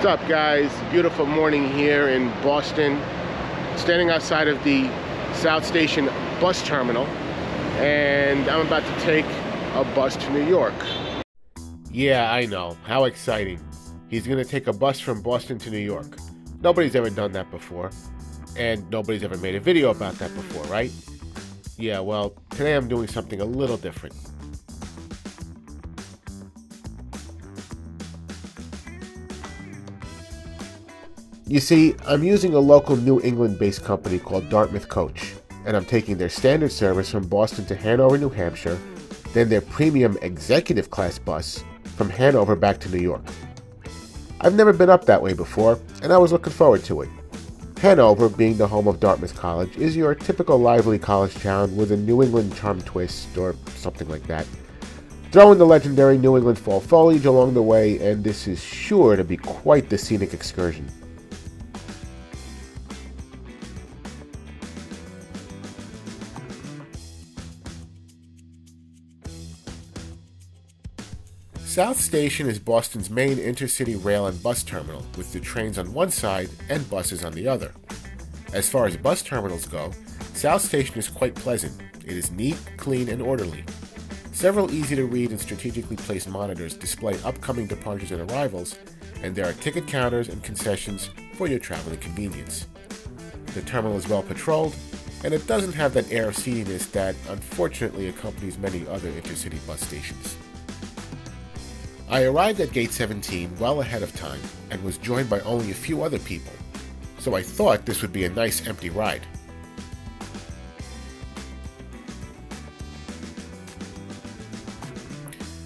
What's up, guys? Beautiful morning here in Boston. Standing outside of the South Station bus terminal, and I'm about to take a bus to New York. Yeah, I know. How exciting. He's going to take a bus from Boston to New York. Nobody's ever done that before, and nobody's ever made a video about that before, right? Yeah, well, today I'm doing something a little different. You see, I'm using a local New England-based company called Dartmouth Coach, and I'm taking their standard service from Boston to Hanover, New Hampshire, then their premium executive class bus from Hanover back to New York. I've never been up that way before, and I was looking forward to it. Hanover, being the home of Dartmouth College, is your typical lively college town with a New England charm twist or something like that. Throw in the legendary New England fall foliage along the way, and this is sure to be quite the scenic excursion. South Station is Boston's main intercity rail and bus terminal, with the trains on one side and buses on the other. As far as bus terminals go, South Station is quite pleasant. It is neat, clean, and orderly. Several easy-to-read and strategically placed monitors display upcoming departures and arrivals, and there are ticket counters and concessions for your traveling convenience. The terminal is well patrolled, and it doesn't have that air of seediness that unfortunately accompanies many other intercity bus stations. I arrived at gate 17 well ahead of time and was joined by only a few other people, so I thought this would be a nice empty ride.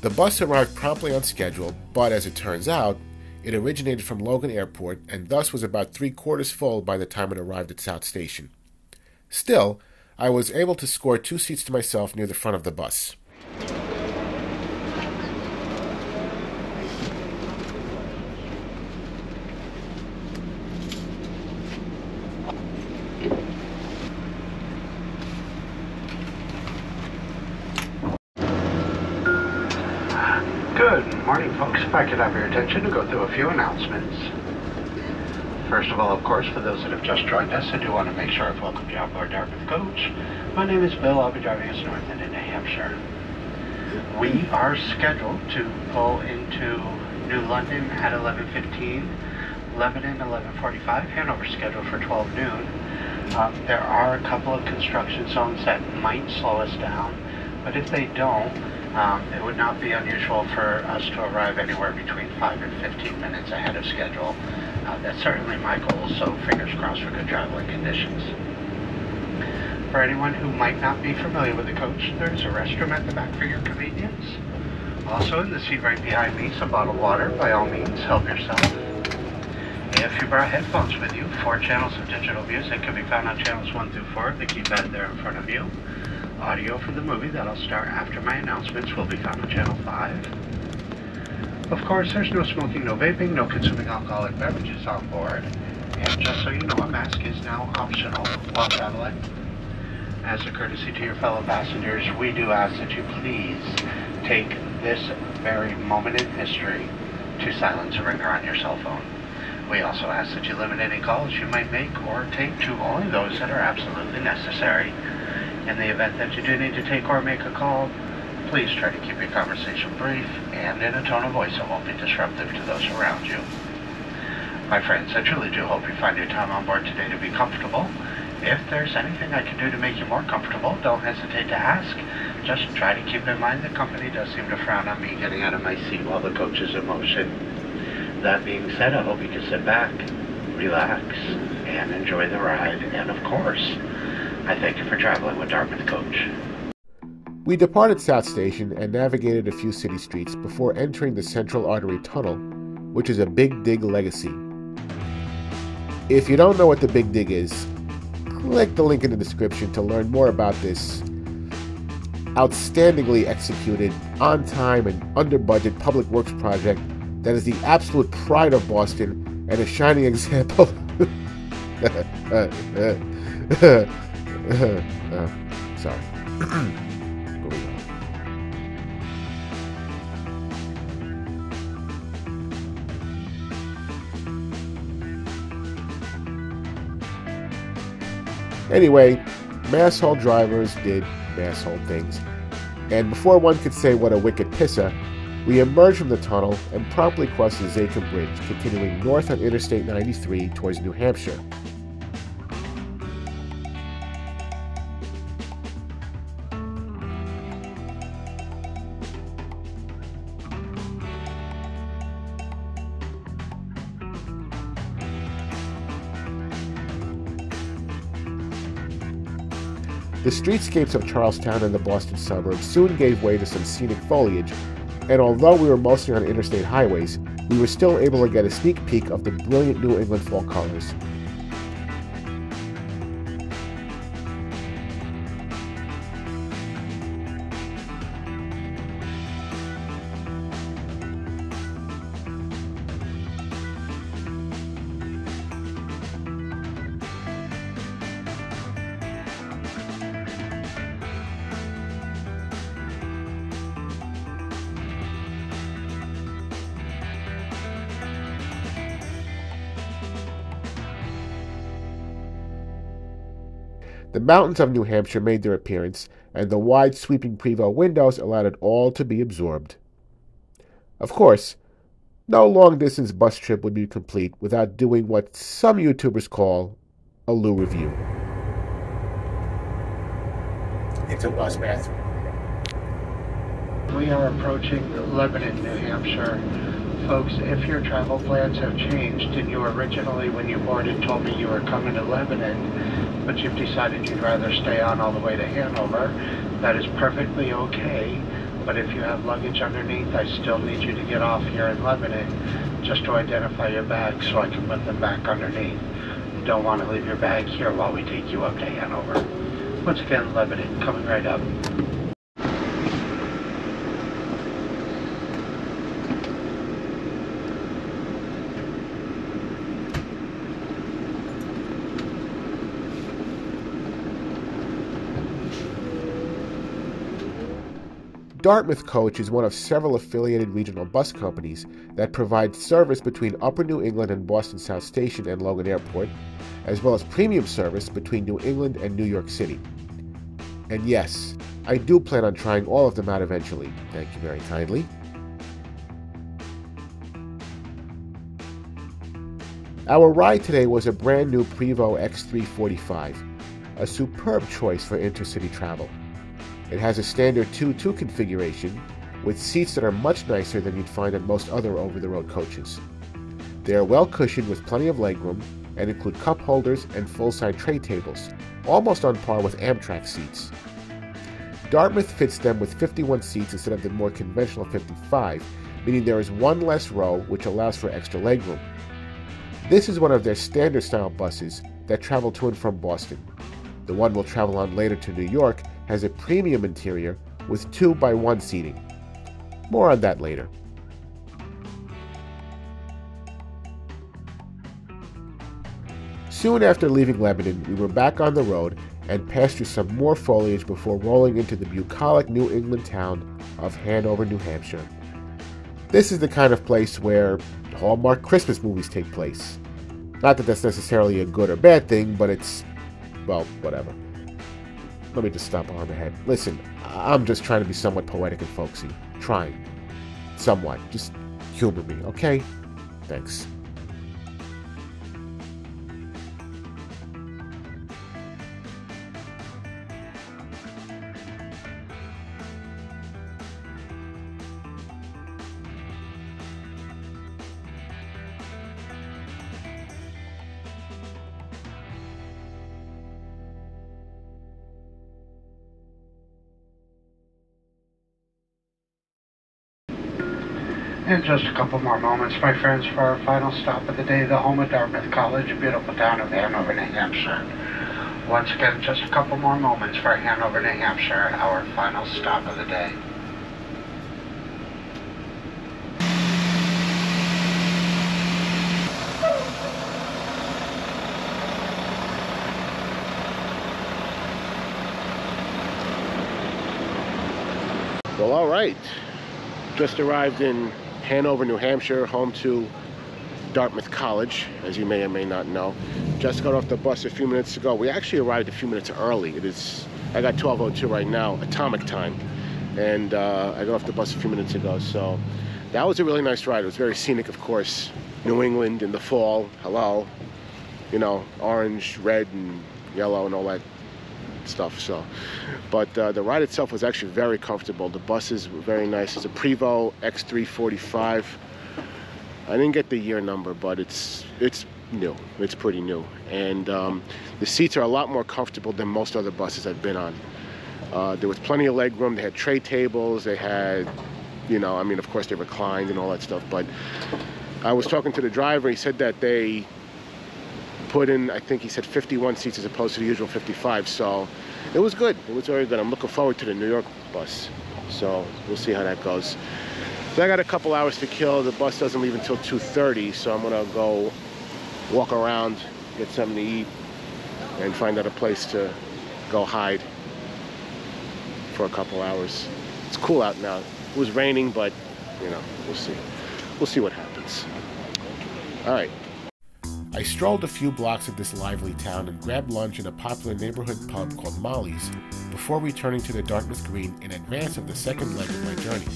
The bus arrived promptly on schedule, but as it turns out, it originated from Logan Airport and thus was about 3/4 full by the time it arrived at South Station. Still, I was able to score 2 seats to myself near the front of the bus. Good morning, folks. If I could have your attention to go through a few announcements. First of all, of course, for those that have just joined us, I do want to make sure I've welcomed you aboard Dartmouth Coach. My name is Bill. I'll be driving us north into New Hampshire. We are scheduled to pull into New London at 11:15, Lebanon 11:45, Hanover scheduled for 12 noon. There are a couple of construction zones that might slow us down, but if they don't, it would not be unusual for us to arrive anywhere between 5 and 15 minutes ahead of schedule. That's certainly my goal, so fingers crossed for good traveling conditions. For anyone who might not be familiar with the coach, there's a restroom at the back for your convenience. Also in the seat right behind me is a bottle of water. By all means, help yourself. If you brought headphones with you, 4 channels of digital music can be found on channels 1 through 4, the keypad there in front of you. Audio from the movie that'll start after my announcements will be found on channel 5. Of course, there's no smoking, no vaping, no consuming alcoholic beverages on board. And just so you know, a mask is now optional while traveling. As a courtesy to your fellow passengers, we do ask that you please take this very moment in history to silence a ringer on your cell phone. We also ask that you limit any calls you might make or take to only those that are absolutely necessary. In the event that you do need to take or make a call, please try to keep your conversation brief and in a tone of voice that won't be disruptive to those around you. My friends, I truly do hope you find your time on board today to be comfortable. If there's anything I can do to make you more comfortable, don't hesitate to ask. Just try to keep in mind the company does seem to frown on me getting out of my seat while the coach is in motion. That being said, I hope you can sit back, relax, and enjoy the ride, and of course, I thank you for traveling with Dartmouth Coach. We departed South Station and navigated a few city streets before entering the Central Artery Tunnel, which is a Big Dig legacy. If you don't know what the Big Dig is, click the link in the description to learn more about this outstandingly executed, on-time and under-budget public works project that is the absolute pride of Boston and a shining example. Sorry. Anyway, mass haul drivers did mass haul things, and before one could say what a wicked pisser, we emerge from the tunnel and promptly cross the Zakim Bridge, continuing north on Interstate 93 towards New Hampshire. The streetscapes of Charlestown and the Boston suburbs soon gave way to some scenic foliage, and although we were mostly on interstate highways, we were still able to get a sneak peek of the brilliant New England fall colors. The mountains of New Hampshire made their appearance, and the wide sweeping Prevost windows allowed it all to be absorbed. Of course, no long-distance bus trip would be complete without doing what some YouTubers call a loo review. It's a bus bathroom. We are approaching Lebanon, New Hampshire. Folks, if your travel plans have changed and you originally, when you boarded, told me you were coming to Lebanon, but you've decided you'd rather stay on all the way to Hanover, that is perfectly okay. But if you have luggage underneath, I still need you to get off here in Lebanon just to identify your bags so I can put them back underneath. You don't want to leave your bag here while we take you up to Hanover. Once again, Lebanon, coming right up. Dartmouth Coach is one of several affiliated regional bus companies that provides service between Upper New England and Boston South Station and Logan Airport, as well as premium service between New England and New York City. And yes, I do plan on trying all of them out eventually. Thank you very kindly. Our ride today was a brand new Prevost X345, a superb choice for intercity travel. It has a standard 2-2 configuration, with seats that are much nicer than you'd find at most other over-the-road coaches. They are well cushioned with plenty of legroom, and include cup holders and full-side tray tables, almost on par with Amtrak seats. Dartmouth fits them with 51 seats instead of the more conventional 55, meaning there is one less row, which allows for extra legroom. This is one of their standard-style buses that travel to and from Boston. The one we'll travel on later to New York has a premium interior with 2x1 seating. More on that later. Soon after leaving Lebanon, we were back on the road and passed through some more foliage before rolling into the bucolic New England town of Hanover, New Hampshire. This is the kind of place where Hallmark Christmas movies take place. Not that that's necessarily a good or bad thing, but it's, well, whatever. Let me just stop on the head. Listen, I'm just trying to be somewhat poetic and folksy. Trying. Somewhat. Just humor me, okay? Thanks. And just a couple more moments, my friends, for our final stop of the day, the home of Dartmouth College, beautiful town of Hanover, New Hampshire. Once again, just a couple more moments for Hanover, New Hampshire, our final stop of the day. Well, all right. Just arrived in Hanover, New Hampshire, home to Dartmouth College, as you may or may not know. Just got off the bus a few minutes ago. We actually arrived a few minutes early. It is, I got 12:02 right now, atomic time. And I got off the bus a few minutes ago, so that was a really nice ride. It was very scenic, of course. New England in the fall, hello. You know, orange, red, and yellow, and all that stuff, so. But the ride itself was actually very comfortable. The buses were very nice. It's a Prevost X345. I didn't get the year number, but it's new. It's pretty new. And the seats are a lot more comfortable than most other buses I've been on. There was plenty of leg room. They had tray tables. They had, you know, I mean, of course, they reclined and all that stuff. But I was talking to the driver. He said that they put in, I think he said 51 seats as opposed to the usual 55. So it was good. It was very good. I'm looking forward to the New York bus. So we'll see how that goes. So I got a couple hours to kill. The bus doesn't leave until 2:30. So I'm going to go walk around, get something to eat, and find out a place to go hide for a couple hours. It's cool out now. It was raining, but you know, we'll see. We'll see what happens. All right. I strolled a few blocks of this lively town and grabbed lunch in a popular neighborhood pub called Molly's before returning to the Dartmouth Green in advance of the second leg of my journey.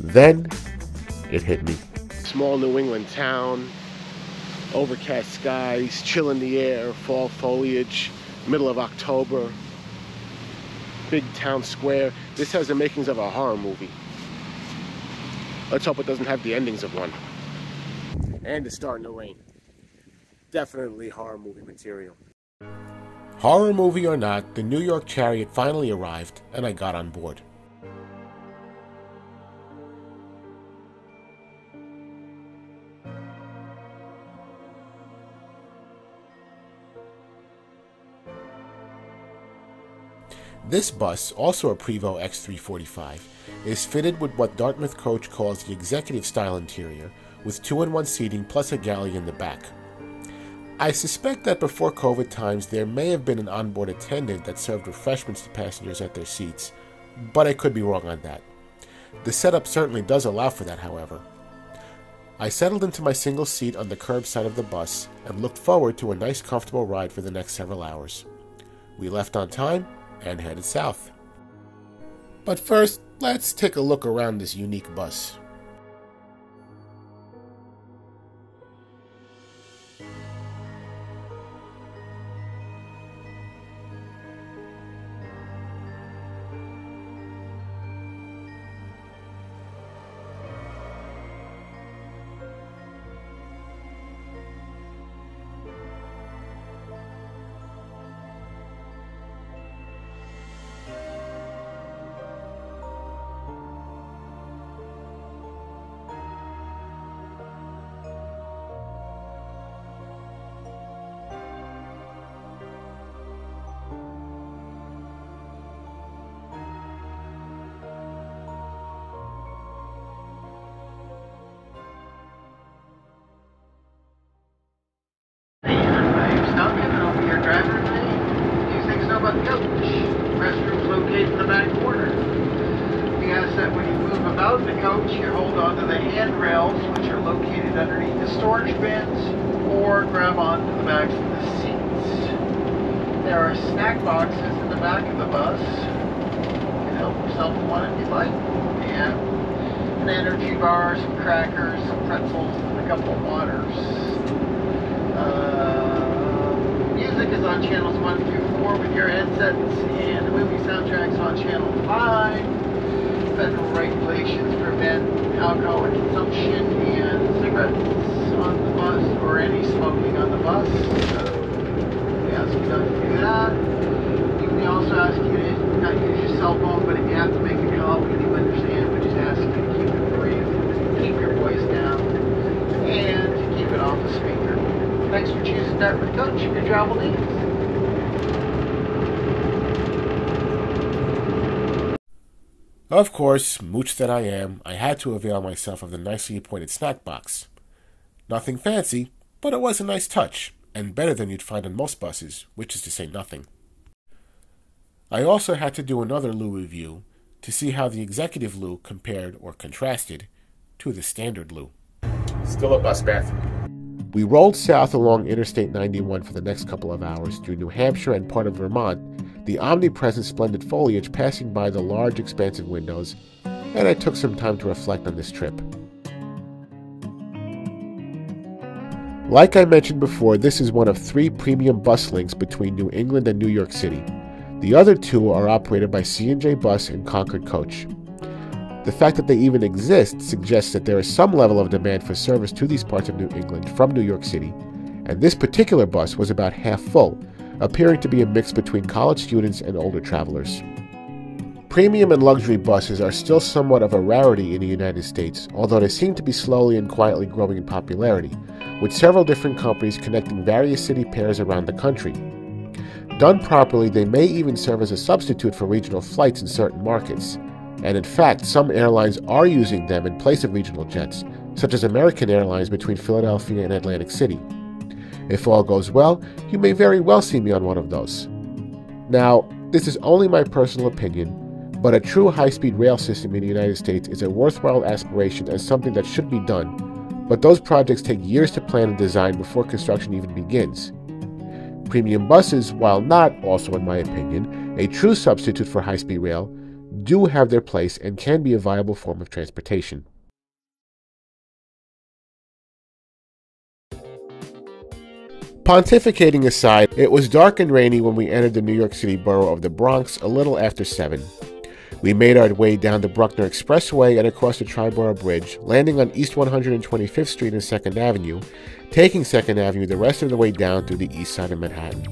Then it hit me. Small New England town, overcast skies, chill in the air, fall foliage, middle of October, big town square. This has the makings of a horror movie. Let's hope it doesn't have the endings of one. And it's starting to rain. Definitely horror movie material. Horror movie or not, the New York Chariot finally arrived and I got on board. This bus, also a Prevost X345, is fitted with what Dartmouth Coach calls the executive style interior, with 2-in-1 seating plus a galley in the back. I suspect that before COVID times there may have been an onboard attendant that served refreshments to passengers at their seats, but I could be wrong on that. The setup certainly does allow for that, however. I settled into my single seat on the curb side of the bus and looked forward to a nice comfortable ride for the next several hours. We left on time and headed south. But first, let's take a look around this unique bus. Music music is on channels 1 through 4 with your headsets, and the movie soundtrack's on channel 5. Federal regulations prevent alcohol consumption and cigarettes on the bus or any smoking on the bus, so we ask you not to do that. We also ask you to not use your cell phone, but if you have to make a call, we do understand. We just ask you to keep it brief, keep your voice down, and keep it off the speaker. Thanks for choosing Dartmouth Coach. Good travel needs. Of course, mooch that I am, I had to avail myself of the nicely appointed snack box. Nothing fancy, but it was a nice touch, and better than you'd find on most buses, which is to say nothing. I also had to do another loo review to see how the executive loo compared, or contrasted, to the standard loo. Still a bus bathroom. We rolled south along Interstate 91 for the next couple of hours through New Hampshire and part of Vermont, the omnipresent splendid foliage passing by the large expansive windows, and I took some time to reflect on this trip. Like I mentioned before, this is one of three premium bus links between New England and New York City. The other two are operated by C&J Bus and Concord Coach. The fact that they even exist suggests that there is some level of demand for service to these parts of New England from New York City, and this particular bus was about half full, appearing to be a mix between college students and older travelers. Premium and luxury buses are still somewhat of a rarity in the United States, although they seem to be slowly and quietly growing in popularity, with several different companies connecting various city pairs around the country. Done properly, they may even serve as a substitute for regional flights in certain markets, and in fact, some airlines are using them in place of regional jets, such as American Airlines between Philadelphia and Atlantic City. If all goes well, you may very well see me on one of those. Now, this is only my personal opinion, but a true high-speed rail system in the United States is a worthwhile aspiration and something that should be done, but those projects take years to plan and design before construction even begins. Premium buses, while not, also in my opinion, a true substitute for high-speed rail, do have their place and can be a viable form of transportation. Pontificating aside, it was dark and rainy when we entered the New York City borough of the Bronx a little after 7. We made our way down the Bruckner Expressway and across the Triborough Bridge, landing on East 125th Street and 2nd Avenue, taking 2nd Avenue the rest of the way down through the east side of Manhattan.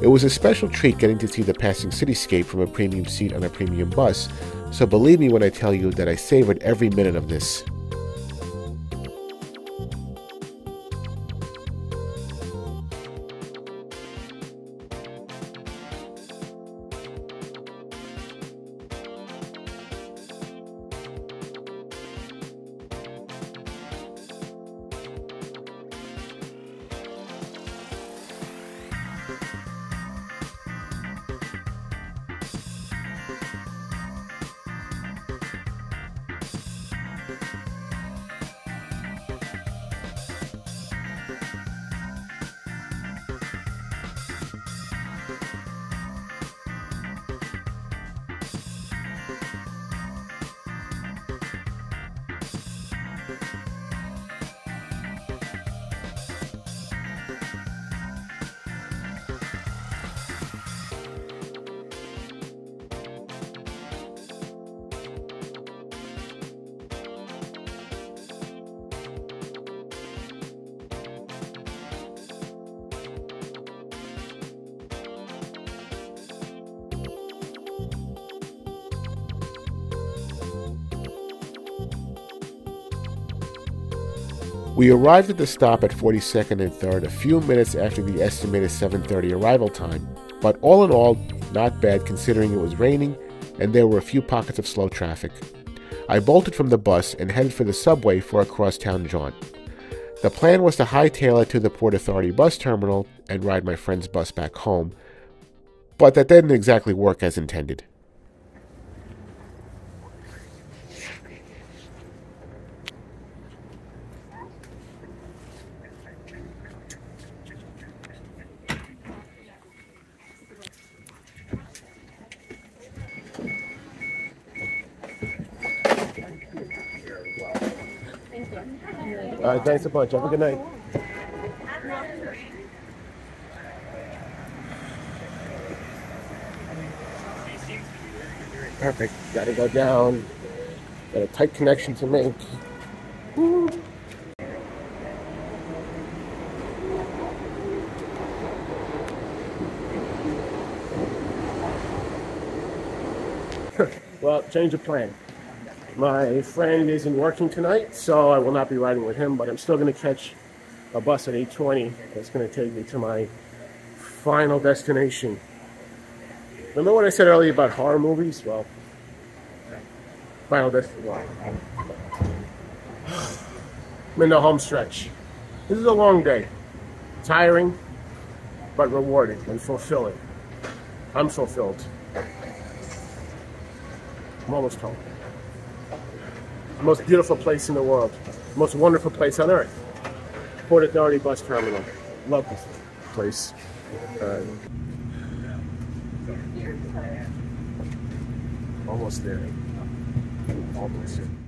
It was a special treat getting to see the passing cityscape from a premium seat on a premium bus, so believe me when I tell you that I savored every minute of this. We arrived at the stop at 42nd and 3rd a few minutes after the estimated 7:30 arrival time, but all in all, not bad considering it was raining and there were a few pockets of slow traffic. I bolted from the bus and headed for the subway for a crosstown jaunt. The plan was to hightail it to the Port Authority bus terminal and ride my friend's bus back home, but that didn't exactly work as intended. All right, thanks a bunch. Have a good night. Perfect. Gotta go down. Got a tight connection to make. Woo. Well, change of plan. My friend isn't working tonight, so I will not be riding with him, but I'm still going to catch a bus at 8:20 that's going to take me to my final destination. Remember what I said earlier about horror movies? Well, final destination. I'm in the home stretch. This is a long day. Tiring, but rewarding and fulfilling. I'm fulfilled. I'm almost home. The most beautiful place in the world. The most wonderful place on earth. Port Authority Bus Terminal. Love this place. Almost there. Almost there.